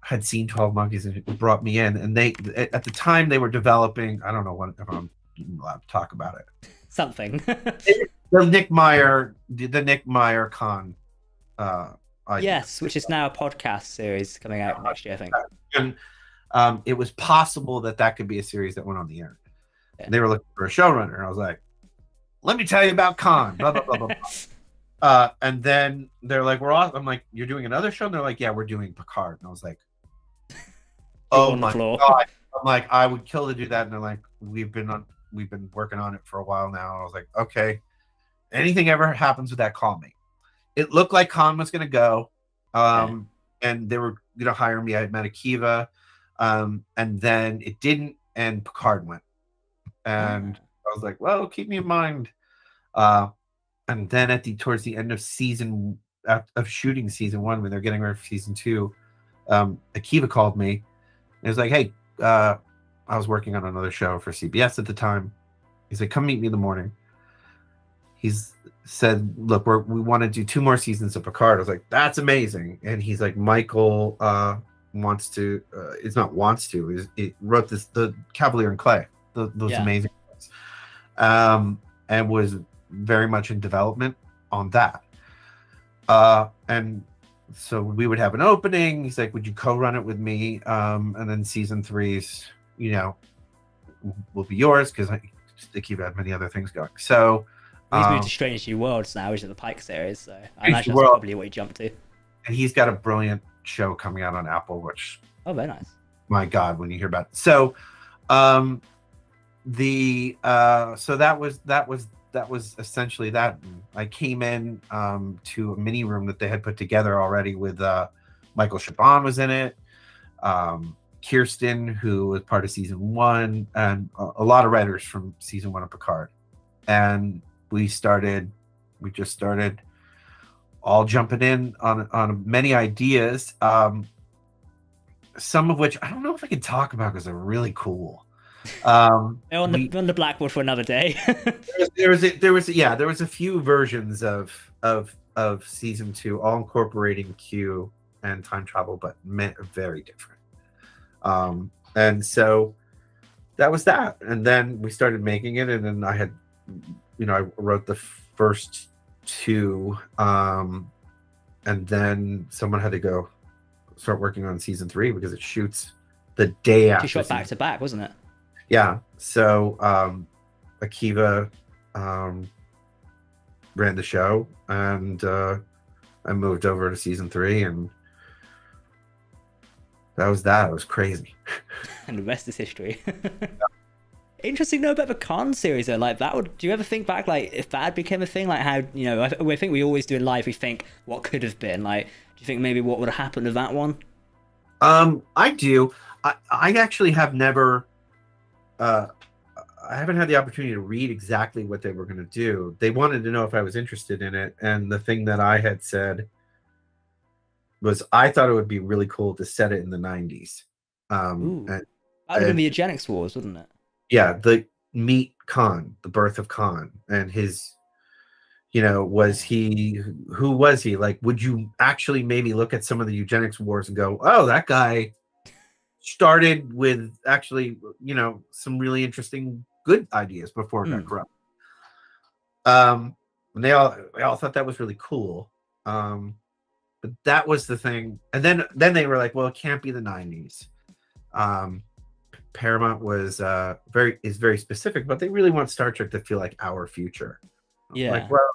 had seen twelve Monkeys and brought me in. And they, at the time, they were developing, I don't know what, if I'm allowed to talk about it. Something. it, the Nick Meyer, the, the Nick Meyer Khan. Uh, yes, which is now a podcast series coming out uh, next year, I think. And um, it was possible that that could be a series that went on the air. They were looking for a showrunner, and I was like, "Let me tell you about Khan." Blah blah blah blah. blah. Uh, and then they're like, "We're off." I'm like, "You're doing another show?" And they're like, "Yeah, we're doing Picard." And I was like, "Oh my god!" I'm like, "I would kill to do that." And they're like, "We've been on, we've been working on it for a while now." And I was like, "Okay, anything ever happens with that, call me." It looked like Khan was going to go, um, okay. and they were going to hire me. I had met Akiva, um, and then it didn't, and Picard went. And I was like, well, keep me in mind. Uh, and then at the towards the end of season of shooting season one, when they're getting ready for season two, um, Akiva called me and it was like, hey, uh, I was working on another show for C B S at the time. He's like, come meet me in the morning. He's said, look, we're, we want to do two more seasons of Picard. I was like, that's amazing. And he's like, Michael uh, wants to, uh, it's not wants to, is it wrote this, the Cavalier and Clay. The, those yeah. amazing ones, um, and was very much in development on that. Uh, and so we would have an opening. He's like, would you co-run it with me? Um, and then season three's, you know, will be yours because Akiva had many other things going. So he's um, moved to Strange New Worlds now, which is the Pike series. So I imagine that's probably what he jumped to. And he's got a brilliant show coming out on Apple, which, oh, very nice. My God, when you hear about it. So, um, the uh so that was that was that was essentially that. I came in um to a mini room that they had put together already with uh Michael Chabon was in it, um Kirsten, who was part of season one, and a, a lot of writers from season one of Picard, and we started we just started all jumping in on on many ideas, um some of which I don't know if I can talk about because they're really cool. Um, on the we, on the blackboard for another day. there was there was, a, there was yeah there was a few versions of of of season two, all incorporating Q and time travel, but meant very different. Um, and so that was that. And then we started making it, and then I had, you know, I wrote the first two, um, and then someone had to go. start working on season three because it shoots the day after. She shot back to back, wasn't it? Yeah. So um, Akiva um, ran the show, and uh, I moved over to season three, and that was that. It was crazy. And the rest is history. Yeah. Interesting to know about the Khan series though. Like that would, do you ever think back, like if that became a thing, like how, you know, I, I think we always do in life, we think what could have been, like, do you think maybe what would have happened to that one? Um, I do. I, I actually have never, uh, I haven't had the opportunity to read exactly what they were going to do. They wanted to know if I was interested in it. And the thing that I had said was I thought it would be really cool to set it in the nineties. Um, and, that would have and, been the eugenics wars, wouldn't it? Yeah, the meet Khan, the birth of Khan, and his, you know, was he, who was he? Like, would you actually maybe look at some of the eugenics wars and go, oh, that guy started with actually, you know, some really interesting, good ideas before it got corrupt. Um, and they all, they all thought that was really cool. Um, but that was the thing. And then, then they were like, well, it can't be the nineties. Um, Paramount was uh very is very specific, but they really want Star Trek to feel like our future. Yeah, like, well,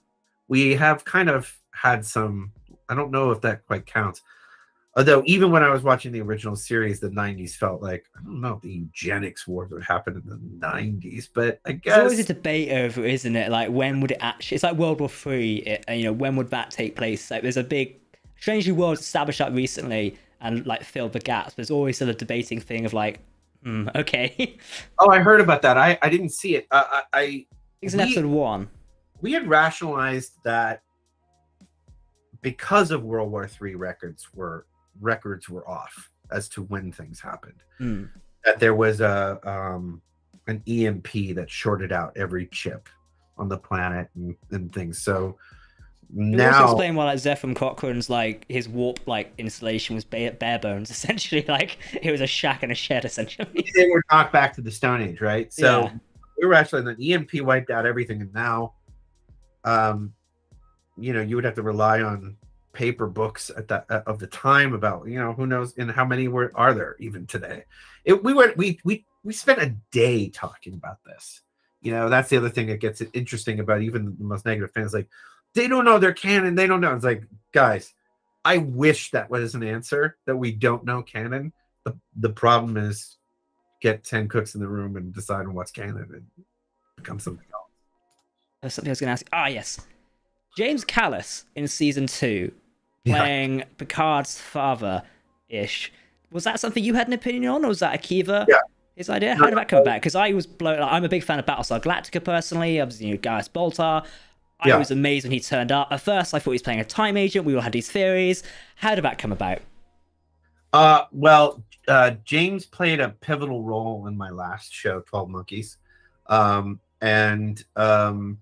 we have kind of had some, I don't know if that quite counts, although even when I was watching the original series, the nineties felt like, I don't know if the eugenics wars would happen in the nineties, but I guess there's always a debate over, isn't it, like when would it actually, it's like World War Three, it, you know, when would that take place? Like there's a big Strange New Worlds established up recently and like filled the gaps. There's always sort of debating thing of like, Mm, okay. Oh, I heard about that. I, I didn't see it. Uh, I, I it's in episode one. We had rationalized that because of World War Three, records were records were off as to when things happened. Mm. That there was a um, an E M P that shorted out every chip on the planet and, and things. So now explain why like Zephram Cochrane's like his warp like installation was bare, bare bones essentially, like it was a shack and a shed essentially. They were knocked back to the Stone Age, right? So yeah. We were actually, the E M P wiped out everything, and now um you know, you would have to rely on paper books at that uh, of the time about, you know, who knows and how many were are there even today. It we went we we we spent a day talking about this. You know, that's the other thing that gets it interesting about even the most negative fans, like they don't know their canon. They don't know. It's like, guys, I wish that was an answer, that we don't know canon. The, the problem is get ten cooks in the room and decide on what's canon and become something else. There's something I was going to ask. Ah, yes. James Callis in season two, playing yeah. Picard's father-ish. Was that something you had an opinion on, or was that Akiva? Yeah. His idea? How did that come back? Because I was blown. Like, I'm a big fan of Battlestar Galactica personally. I was, you know, Gaius Baltar. I yeah. was amazed when he turned up. At first, I thought he was playing a time agent. We all had these theories. How did that come about? Uh, well, uh, James played a pivotal role in my last show, twelve Monkeys. Um, and, um,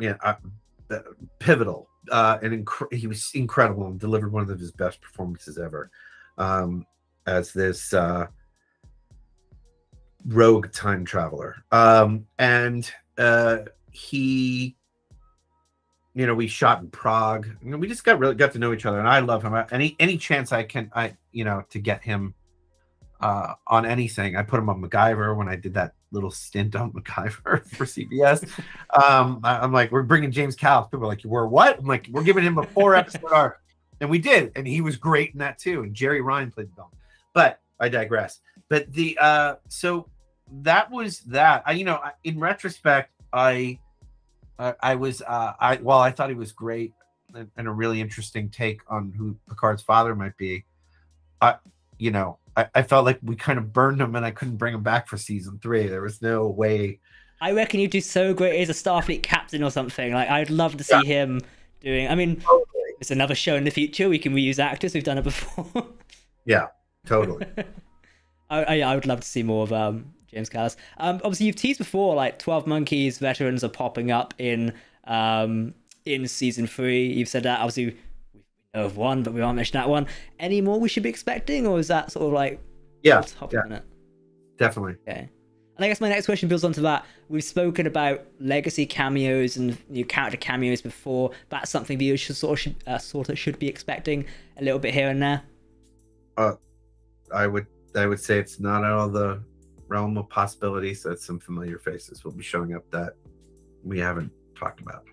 yeah, uh, uh, pivotal. Uh, and inc he was incredible and delivered one of his best performances ever um, as this uh, rogue time traveler. Um, and uh, he... You know, we shot in Prague. You know, we just got really got to know each other, and I love him. I, any any chance I can, I you know, to get him uh, on anything, I put him on MacGyver when I did that little stint on MacGyver for C B S. um, I, I'm like, we're bringing James Callis. People are like, you were what? I'm like, we're giving him a four episode arc, and we did, and he was great in that too. And Jeri Ryan played the film, but I digress. But the uh, so that was that. I you know, in retrospect, I. Uh, I was, uh, I well, I thought he was great and, and a really interesting take on who Picard's father might be. I, you know, I, I felt like we kind of burned him, and I couldn't bring him back for season three. There was no way. I reckon you'd do so great as a Starfleet captain or something. Like, I'd love to see yeah. him doing. I mean, totally. It's another show in the future. We can reuse actors. We've done it before. Yeah, totally. I, I, I would love to see more of um. James Callis. Um, obviously, you've teased before, like twelve Monkeys veterans are popping up in um, in season three. You've said that. Obviously, we know of one, but we aren't mentioning that one. Any more we should be expecting, or is that sort of like yeah, top yeah. Minute? Definitely. Okay. And I guess my next question builds onto that. We've spoken about legacy cameos and new character cameos before. That's something viewers should sort of should, uh, sort of should be expecting a little bit here and there. uh, I would I would say it's not out of the realm of possibilities that some familiar faces will be showing up that we haven't talked about.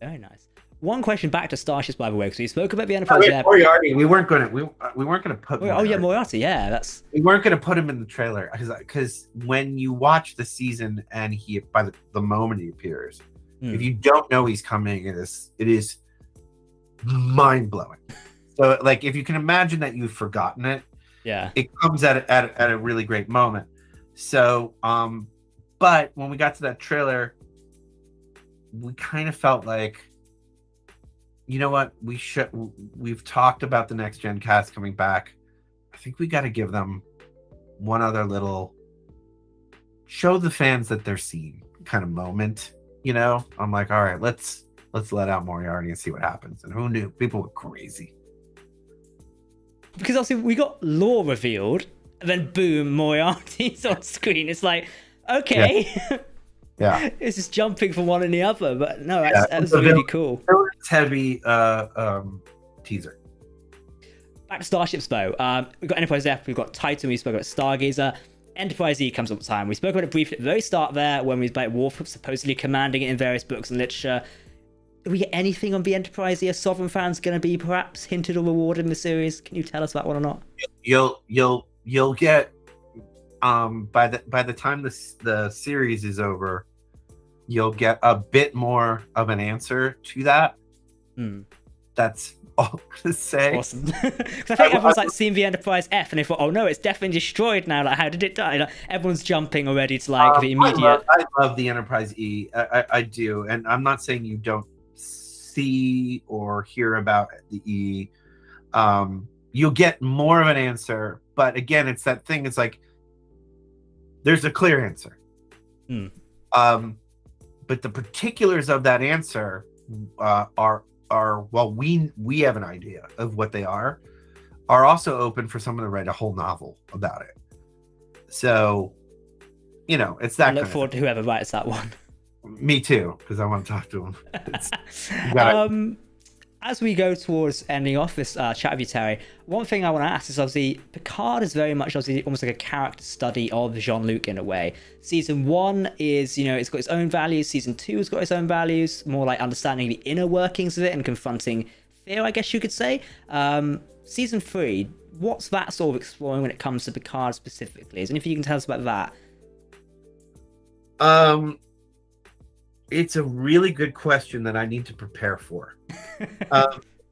Very nice. One question back to Starships, by the way, because we spoke about the Enterprise. Oh, Moriarty, we weren't going to we we weren't going to put. Moriarty. Oh yeah, Moriarty. Yeah, that's. We weren't going to put him in the trailer because because when you watch the season and he by the, the moment he appears, mm. if you don't know he's coming, it is it is mind blowing. So like if you can imagine that you've forgotten it, yeah, it comes at a, at a, at a really great moment. So um, but when we got to that trailer, we kind of felt like, you know what, we should we've talked about the next gen cast coming back. I think we got to give them one other little show the fans that they're seen kind of moment, you know. I'm like, all right, let's let's let out Moriarty and see what happens. And who knew? People were crazy because obviously we got Lore revealed and then boom, Moriarty's on screen. It's like, okay, yeah. Yeah, it's just jumping from one and the other, but no, that's, yeah, that was really cool. It's heavy uh, um, teaser. Back to Starships though. Um, we've got Enterprise F, we've got Titan, we spoke about Stargazer. Enterprise E comes up with time. We spoke about it briefly at the very start there when we was about Worf supposedly commanding it in various books and literature. Do we get anything on the Enterprise E? Are Sovereign fans going to be perhaps hinted or rewarded in the series? Can you tell us that one or not? You'll you'll you'll get. Um, by the by the time this the series is over, you'll get a bit more of an answer to that. Mm. That's all I'm gonna say. Awesome. Because I think I, everyone's I, like seeing the Enterprise F, and they thought, "Oh no, it's definitely destroyed now. Like, how did it die?" Like, everyone's jumping already to like um, the immediate. I love, I love the Enterprise E. I, I, I do, and I'm not saying you don't see or hear about the E. Um, you'll get more of an answer, but again, it's that thing. It's like, there's a clear answer. Mm. Um, but the particulars of that answer uh, are, are well, we we have an idea of what they are, are also open for someone to write a whole novel about it. So, you know, it's that I look forward to whoever writes that one. Me too, because I want to talk to them. um, as we go towards ending off this uh, chat with you, Terry, one thing I want to ask is obviously Picard is very much obviously almost like a character study of Jean-Luc in a way. Season one is, you know, it's got its own values. Season two has got its own values, more like understanding the inner workings of it and confronting fear, I guess you could say. Um, season three, what's that sort of exploring when it comes to Picard specifically? Is there anything you can tell us about that? Um... It's a really good question that I need to prepare for,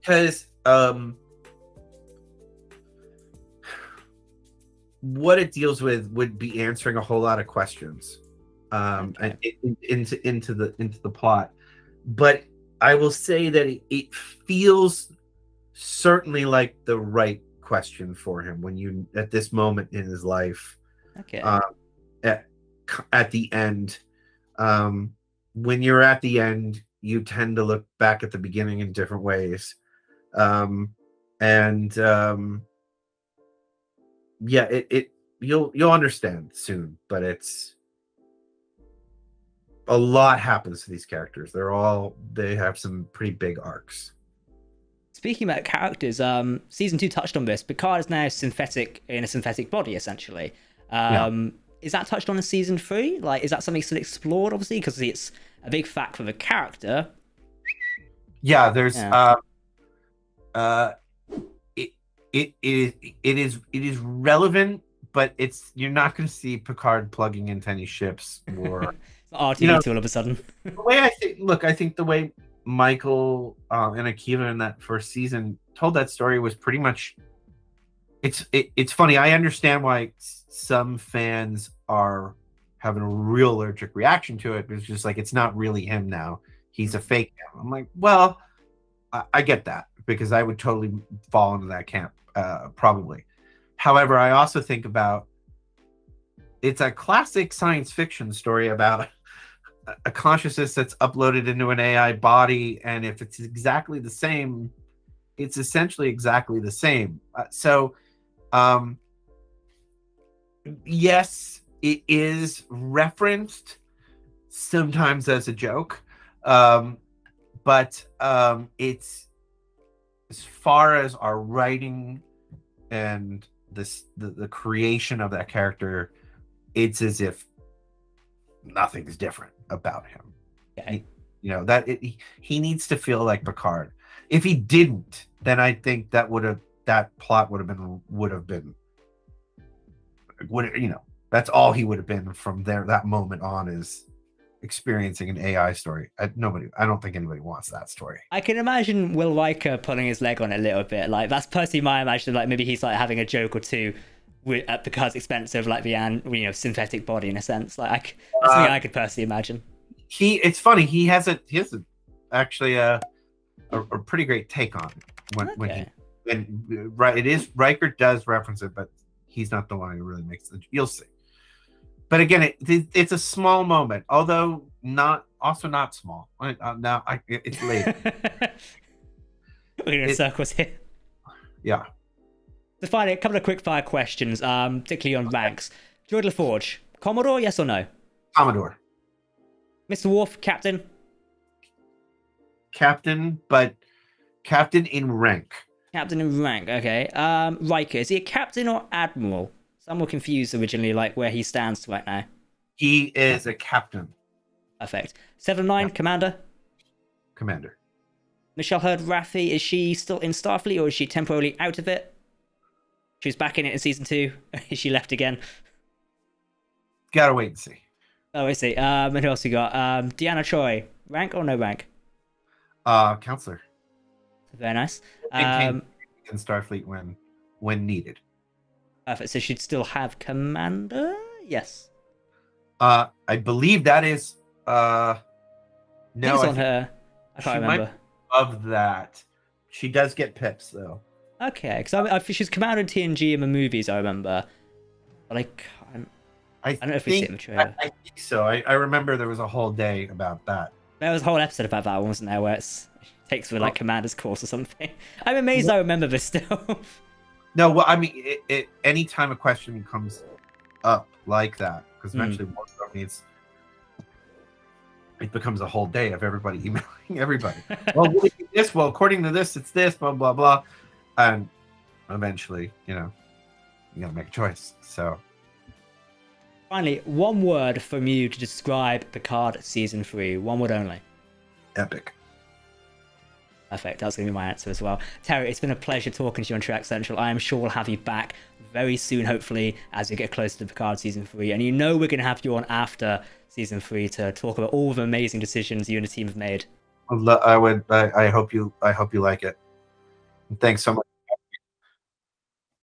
because um, um, what it deals with would be answering a whole lot of questions um, okay. and, into into the into the plot. But I will say that it, it feels certainly like the right question for him when you at this moment in his life, okay, um, at at the end. Um, when you're at the end, you tend to look back at the beginning in different ways. Um, and, um, yeah, it, it, you'll, you'll understand soon, but it's a lot happens to these characters. They're all, they have some pretty big arcs. Speaking about characters, um, season two touched on this. Picard is now synthetic in a synthetic body, essentially. Um, yeah. Is that touched on in season three? Like, is that something still explored, obviously? Because it's a big fact for the character. Yeah, there's... Yeah. Uh, uh, it, it, it, it, is, it is relevant, but it's you're not going to see Picard plugging into any ships or... R T D two, you know, all of a sudden. The way I think... Look, I think the way Michael um, and Akiva in that first season told that story was pretty much... It's it, it's funny. I understand why some fans are having a real allergic reaction to it. It's just like, it's not really him now. He's a fake now. I'm like, well, I, I get that because I would totally fall into that camp, uh, probably. However, I also think about, it's a classic science fiction story about a, a consciousness that's uploaded into an A I body. And if it's exactly the same, it's essentially exactly the same. Uh, so... Um, yes, it is referenced sometimes as a joke, um, but um, it's as far as our writing and this the, the creation of that character, it's as if nothing's different about him. Yeah. He, you know that it, he, he needs to feel like Picard. If he didn't, then I think that would have that plot would have been would have been would you know that's all he would have been from there that moment on is experiencing an A I story. I, nobody, I don't think anybody wants that story. I can imagine Will Riker pulling his leg on a little bit. Like that's personally my imagination. Like maybe he's like having a joke or two with, at Picard's expense of like the an, you know synthetic body in a sense. Like I, that's uh, something I could personally imagine. He, it's funny. He has a, he has a, actually a, a, a pretty great take on it when okay. when he when right. It is Riker does reference it, but he's not the one who really makes the. You'll see. But again, it, it, it's a small moment, although not also not small. I, I, now I, it, it's later. We're in it, circles here. Yeah. So finally, a couple of quick fire questions, um, particularly on okay. ranks. Geordi LaForge, Commodore, yes or no? Commodore. Mister Worf, Captain. Captain, but Captain in rank. Captain in rank. Okay. Um, Riker, is he a Captain or Admiral? I'm more confused originally, like where he stands right now. He is a captain. Perfect. seven nine, yeah. Commander. Commander. Michelle Hurd Raffi, is she still in Starfleet or is she temporarily out of it? She was back in it in season two. Is she left again? Gotta wait and see. Oh, I see. Um, and who else we got? Um, Deanna Troi. Rank or no rank? Uh, counselor. Very nice. It um, in Starfleet when when needed. Perfect. So she'd still have Commander? Yes. Uh, I believe that is... Uh, no, it's on her. I can't remember. Of that. She does get pips, though. Okay, because I, I, she's Commander in T N G in the movies, I remember. But I can't... I, I don't know if we see it in the trailer. I, I think so. I, I remember there was a whole day about that. There was a whole episode about that, wasn't there, where it's, it takes the like, oh. Commander's course or something. I'm amazed what? I remember this still. No, well, I mean, it, it, any time a question comes up like that, because eventually mm. Worf needs, it becomes a whole day of everybody emailing everybody. Well, what is this? Well, according to this, it's this, blah, blah, blah. And eventually, you know, you gotta make a choice, so. Finally, one word from you to describe Picard Season three. One word only. Epic. Perfect. That's going to be my answer as well. Terry, it's been a pleasure talking to you on Trek Central. I am sure we'll have you back very soon, hopefully, as we get closer to Picard Season three. And you know we're going to have you on after Season three to talk about all the amazing decisions you and the team have made. I would. I, I hope you I hope you like it. And thanks so much